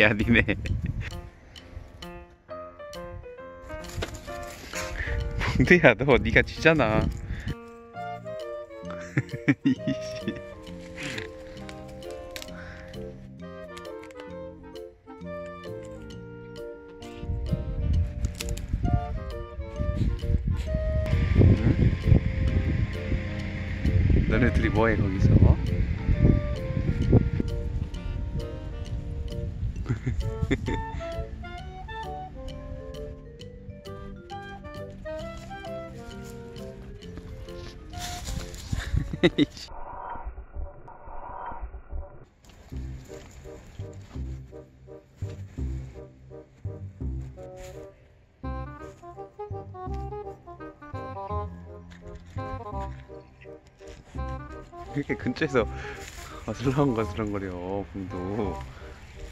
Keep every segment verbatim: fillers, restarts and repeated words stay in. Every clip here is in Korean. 야, 니네. 봉두야, 너 니가 지잖아. 이씨. 너네 둘이 뭐해 거기서? 이렇게 근처에서 어슬렁거슬렁거려 봉두.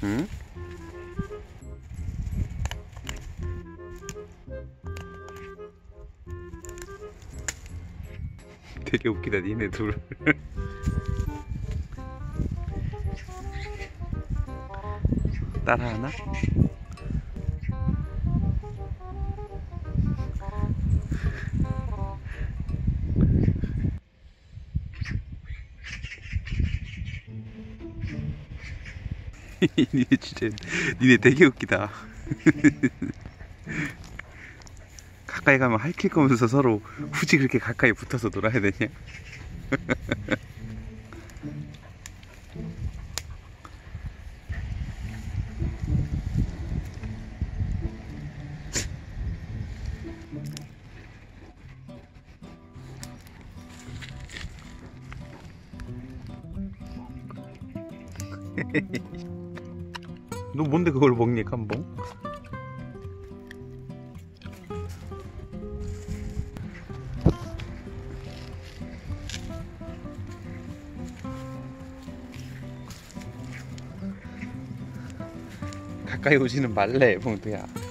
응? 되게 웃기다 니네 둘. 따라하나? 니네 진짜 니네 되게 웃기다. 가까이 가면 할킬 거면서 서로 굳이 그렇게 가까이 붙어서 놀아야 되냐? 너 뭔데 그걸 먹니, 깜봉? 가까이 오지는 말래, 봉두야.